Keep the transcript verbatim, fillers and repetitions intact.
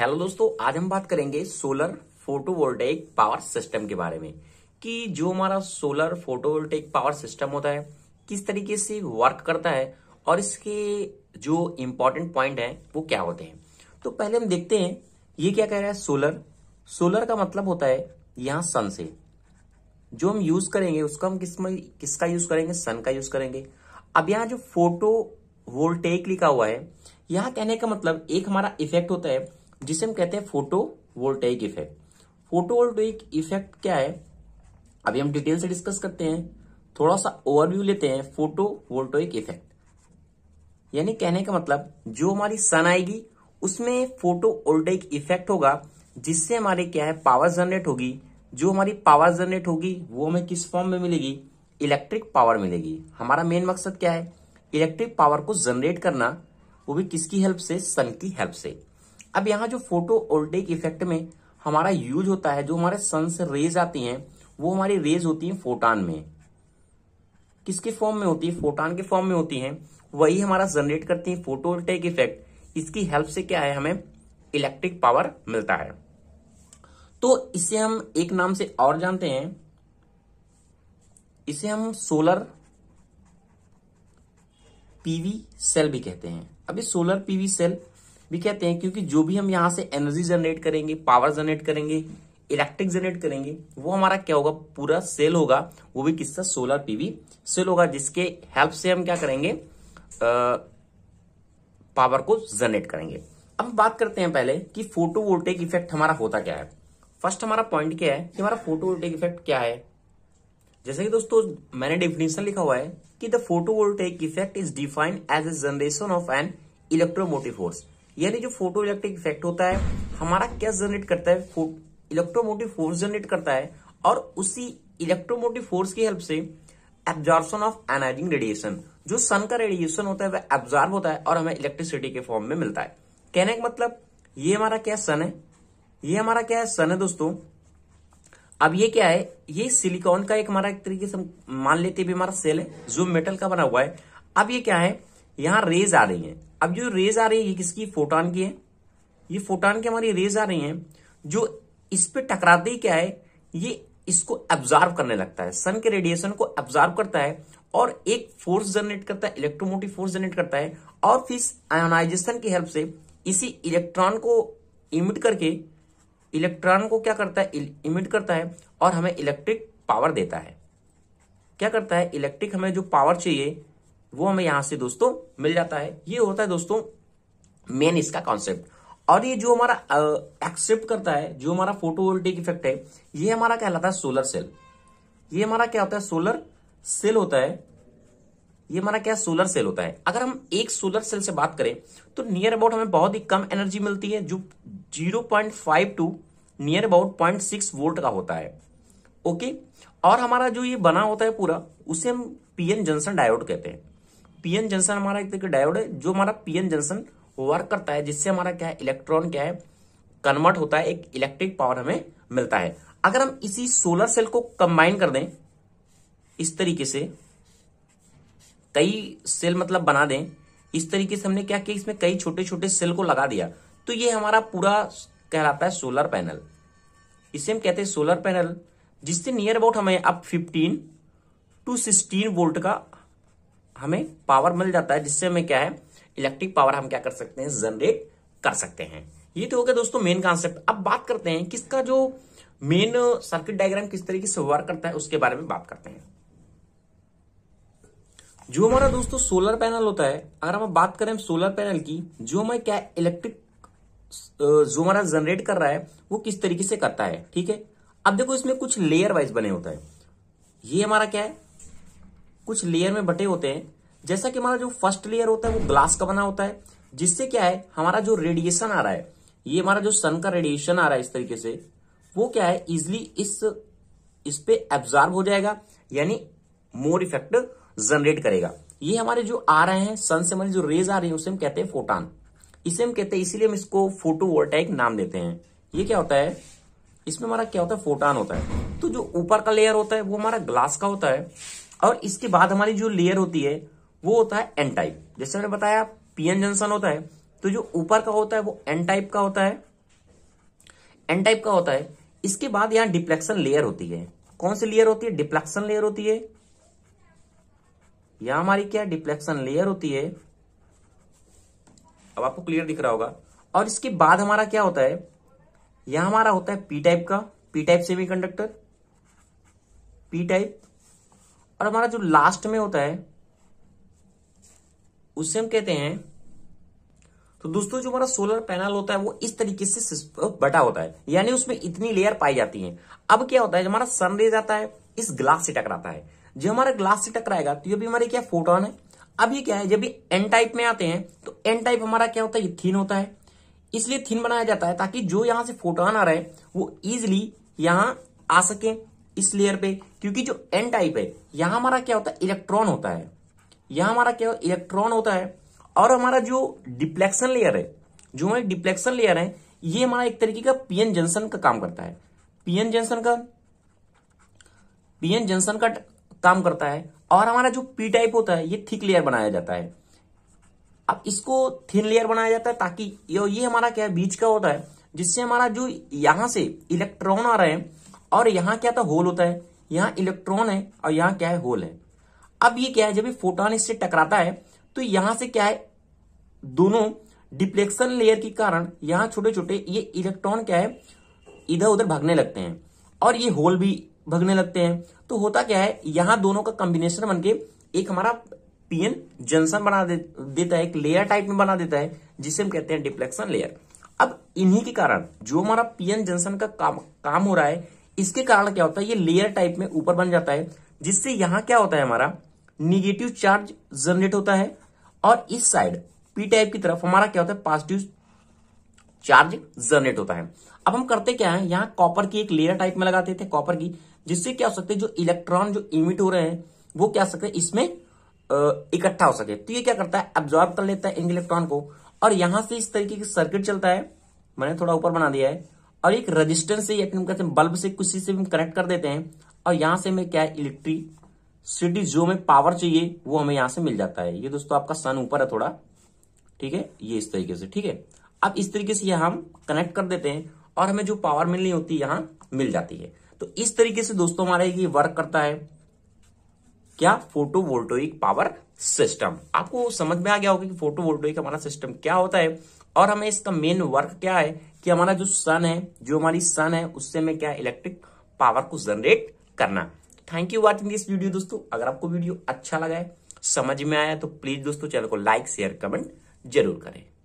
Hello दोस्तों, आज हम बात करेंगे सोलर फोटोवोल्टेइक पावर सिस्टम के बारे में कि जो हमारा सोलर फोटोवोल्टेइक पावर सिस्टम होता है किस तरीके से वर्क करता है और इसके जो इम्पोर्टेंट पॉइंट हैं वो क्या होते हैं। तो पहले हम देखते हैं ये क्या कह रहा है सोलर। सोलर का मतलब होता है यहाँ सन से जो हम यूज करेंगे उसका हम किस में किसका यूज करेंगे, सन का यूज करेंगे। अब यहाँ जो फोटोवोल्टेइक लिखा हुआ है, यहाँ कहने का मतलब एक हमारा इफेक्ट होता है जिसे हम कहते हैं फोटोवोल्टेइक इफेक्ट। फोटोवोल्टेइक इफेक्ट क्या है अभी हम डिटेल से डिस्कस करते हैं, थोड़ा सा ओवरव्यू लेते हैं। फोटोवोल्टेइक इफेक्ट यानी कहने का मतलब जो हमारी सन आएगी उसमें फोटोवोल्टेइक इफेक्ट होगा जिससे हमारे क्या है पावर जनरेट होगी। जो हमारी पावर जनरेट होगी वो हमें किस फॉर्म में मिलेगी, इलेक्ट्रिक पावर मिलेगी। हमारा मेन मकसद क्या है, इलेक्ट्रिक पावर को जनरेट करना, वो भी किसकी हेल्प से, सन की हेल्प से। अब यहाँ जो फोटोवोल्टेइक इफेक्ट में हमारा यूज होता है, जो हमारे सन से रेज आती हैं वो हमारी रेज होती हैं फोटॉन में। किसके फॉर्म में होती है, फोटॉन के फॉर्म में होती हैं, वही हमारा जनरेट करती हैं फोटोवोल्टेइक इफेक्ट। इसकी हेल्प से क्या है हमें इलेक्ट्रिक पावर मिलता है। तो इसे हम एक नाम से और जानते हैं, इसे हम सोलर पीवी सेल भी कहते हैं। अब ये सोलर पीवी सेल भी कहते हैं क्योंकि जो भी हम यहाँ से एनर्जी जनरेट करेंगे, पावर जनरेट करेंगे, इलेक्ट्रिक जनरेट करेंगे, वो हमारा क्या होगा, पूरा सेल होगा, वो भी किसका, सोलर पीवी सेल होगा, जिसके हेल्प से हम क्या करेंगे, आ, पावर को जनरेट करेंगे। अब बात करते हैं पहले कि फोटोवोल्टेइक इफेक्ट हमारा होता क्या है। फर्स्ट हमारा पॉइंट क्या है कि हमारा फोटोवोल्टेइक इफेक्ट क्या है। जैसे कि दोस्तों मैंने डेफिनेशन लिखा हुआ है कि the photovoltaic effect is defined as a generation of an electromotive force. यानी जो फोटो इलेक्ट्रिक इफेक्ट होता है हमारा क्या जनरेट करता है, इलेक्ट्रोमोटिव फोर्स जनरेट करता है, और उसी इलेक्ट्रोमोटिव फोर्स की हेल्प से एब्जॉर्प्शन ऑफ एनाइजिंग रेडिएशन, जो सन का रेडिएशन होता है वह एब्जॉर्ब होता है और हमें इलेक्ट्रिसिटी के फॉर्म में मिलता है। कहने का मतलब ये हमारा क्या सन है, ये हमारा क्या है सन है दोस्तों। अब ये क्या है, ये सिलिकॉन का एक हमारा एक तरीके से मान लेते भी हमारा सेल है जो मेटल का बना हुआ है। अब ये क्या है, यहाँ रेज आ रही है। अब जो रेज आ रही है ये किसकी, फोटॉन की है। ये फोटॉन की हमारी रेज आ रही है जो इस पे टकराते ही क्या है, ये इसको एब्जॉर्ब करने लगता है, सन के रेडिएशन को एब्जॉर्ब करता है और एक फोर्स जनरेट करता है, इलेक्ट्रोमोटिव फोर्स जनरेट करता है, और फिर आयोनाइजेशन की हेल्प से इसी इलेक्ट्रॉन को इमिट करके इलेक्ट्रॉन को क्या करता है, इमिट करता है और हमें इलेक्ट्रिक पावर देता है। क्या करता है, इलेक्ट्रिक हमें जो पावर चाहिए वो हमें यहां से दोस्तों मिल जाता है। ये होता है दोस्तों मेन इसका कॉन्सेप्ट। और ये जो हमारा एक्सेप्ट करता है, जो हमारा फोटोवोल्टेइक इफेक्ट है, ये हमारा कहलाता है सोलर सेल। ये हमारा क्या होता है, सोलर सेल होता है। ये हमारा क्या सोलर सेल होता है। अगर हम एक सोलर सेल से बात करें तो नियर अबाउट हमें बहुत ही कम एनर्जी मिलती है, जो zero point five to near about point six volt का होता है। ओके, और हमारा जो ये बना होता है पूरा, उसे हम पीएन जंक्शन डायोड कहते हैं। पीएन जंक्शन हमारा एक तरह का डायोड है जो हमारा पीएन जंक्शन वर्क करता है, जिससे हमारा क्या है, इलेक्ट्रॉन क्या है, कन्वर्ट होता है, एक इलेक्ट्रिक पावर हमें मिलता है। अगर हम इसी सोलर सेल को कंबाइन कर दें इस तरीके से, कई सेल मतलब बना दें इस तरीके से, हमने क्या किया इसमें कई छोटे छोटे सेल को लगा दिया, तो ये हमारा पूरा कहलाता है सोलर पैनल। इसे हम कहते हैं सोलर पैनल, जिससे नियर अबाउट हमें अब फिफ्टीन टू सिक्सटीन वोल्ट का हमें पावर मिल जाता है, जिससे हमें क्या है, इलेक्ट्रिक पावर हम क्या कर सकते हैं, जनरेट कर सकते हैं। ये तो हो गया दोस्तों मेन कॉन्सेप्ट। अब बात करते हैं किसका जो मेन सर्किट डायग्राम किस तरीके से वर्क करता है उसके बारे में बात करते हैं। जो हमारा दोस्तों सोलर पैनल होता है, अगर हम बात करें सोलर पैनल की, जो हमें क्या इलेक्ट्रिक जो हमारा जनरेट कर रहा है वो किस तरीके से करता है, ठीक है। अब देखो इसमें कुछ लेयर वाइज बने होता है, ये हमारा क्या है कुछ लेयर में बटे होते हैं। जैसा कि हमारा जो फर्स्ट लेयर होता है वो ग्लास का बना होता है, जिससे क्या है हमारा जो रेडिएशन आ रहा है, ये हमारा जो सन का रेडिएशन आ रहा है इस तरीके से, वो क्या है इजिली इस इस पे एब्जॉर्ब हो जाएगा, यानी मोर इफेक्ट जनरेट करेगा। ये हमारे जो आ रहे हैं सन से, हमारी जो रेज आ रही है उसे हम कहते हैं फोटॉन। इसे हम कहते हैं, इसीलिए हम इसको फोटोवोल्टेइक नाम देते हैं। ये क्या होता है, इसमें हमारा क्या होता है, फोटॉन होता है। तो जो ऊपर का लेयर होता है वो हमारा ग्लास का होता है, और इसके बाद हमारी जो लेयर होती है वो होता है एन टाइप। जैसे मैंने बताया पीएन जंक्शन होता है, तो जो ऊपर का होता है वो एन टाइप का होता है, एन टाइप का होता है। इसके बाद यहां डिफ्लेक्शन लेयर होती है। कौन सी लेयर होती है? डिफ्लेक्शन लेयर होती है। यह हमारी क्या है? डिफ्लेक्शन लेयर होती है। अब आपको क्लियर दिख रहा होगा। और इसके बाद हमारा क्या होता है? यह हमारा होता है पी टाइप का, P type semiconductor, P type. और हमारा जो लास्ट में होता है उसे हम कहते हैं। तो दोस्तों जो हमारा सोलर पैनल होता है वो इस तरीके से बटा होता है, यानी उसमें इतनी लेयर पाई जाती है। अब क्या होता है? जो हमारा सनरेज आता है इस ग्लास से टकराता है। जो हमारा ग्लास से टकराएगा तो ये भी हमारे क्या फोटोन है। अब ये क्या है? जब ये एन टाइप में आते हैं तो एन टाइप हमारा क्या होता है? ये थिन होता है, इसलिए थिन बनाया जाता है ताकि जो यहां से फोटोन आ रहा है वो इजिली यहां आ सके इस लेयर पे। क्योंकि जो एन टाइप है यहां हमारा क्या होता है? इलेक्ट्रॉन होता है। यहां हमारा क्या इलेक्ट्रॉन होता है। और हमारा जो डिफ्लेक्शन लेयर है, जो हमारी डिफ्लेक्शन लेयर है, ये हमारा एक तरीके का पीएन जंक्शन का काम करता है। पीएन जंक्शन का पीएन जंक्शन का काम करता है। और हमारा जो पी टाइप होता है ये थिक लेयर बनाया जाता है। अब इसको थिन लेयर बनाया जाता है ताकि ये हमारा क्या है? बीच का होता है, जिससे हमारा जो यहां से इलेक्ट्रॉन आ रहे हैं। और यहां क्या था? होल होता है। यहां इलेक्ट्रॉन है और यहां क्या है? होल है। अब ये क्या है? जब ये फोटॉन इससे टकराता है तो यहां से क्या है? दोनों डिफ्लेक्शन लेयर के कारण यहां छोटे छोटे ये इलेक्ट्रॉन क्या है? इधर उधर भागने लगते हैं और ये होल भी भागने लगते हैं। तो होता क्या है? यहां दोनों का कॉम्बिनेशन बनके एक हमारा पीएन जंक्शन बना दे, देता है, एक लेयर टाइप में बना देता है, जिसे हम कहते हैं डिफ्लेक्शन लेयर। अब इन्हीं के कारण जो हमारा पीएन जंक्शन का काम, काम हो रहा है, इसके कारण क्या होता है? ये लेयर टाइप में ऊपर बन जाता है, जिससे यहां क्या होता है? हमारा निगेटिव चार्ज जनरेट होता है। और इस साइड पी टाइप की तरफ हमारा क्या होता है? पॉजिटिव चार्ज जनरेट होता है। अब हम करते क्या है? यहां कॉपर की एक लेयर टाइप में लगाते थे, कॉपर की, जिससे क्या हो सकते है? जो इलेक्ट्रॉन जो इमिट हो रहे हैं वो क्या सकते है? इसमें इकट्ठा हो सके। तो ये क्या करता है? एब्जॉर्ब कर लेता है इन इलेक्ट्रॉन को। और यहां से इस तरीके की सर्किट चलता है। मैंने थोड़ा ऊपर बना दिया है। और एक रेजिस्टेंस से या फिर हम कहते हैं बल्ब से किसी से भी कनेक्ट कर देते हैं। और यहां से हमें क्या है? इलेक्ट्रिसिटी, जो हमें पावर चाहिए वो हमें यहां से मिल जाता है। ये दोस्तों आपका सन ऊपर है थोड़ा, ठीक है, ये इस तरीके से, ठीक है। अब इस तरीके से यह हम कनेक्ट कर देते हैं और हमें जो पावर मिलनी होती है यहां मिल जाती है। तो इस तरीके से दोस्तों हमारा ये वर्क करता है क्या? Photovoltaic power system. आपको समझ में आ गया होगा कि फोटोवोल्टेइक हमारा सिस्टम क्या होता है और हमें इसका मेन वर्क क्या है कि हमारा जो सन है, जो हमारी सन है, उससे हमें क्या? इलेक्ट्रिक पावर को जनरेट करना। Thank you watching this video दोस्तों। अगर आपको वीडियो अच्छा लगा है, समझ में आया, तो प्लीज दोस्तों चैनल को लाइक, शेयर, कमेंट जरूर करें।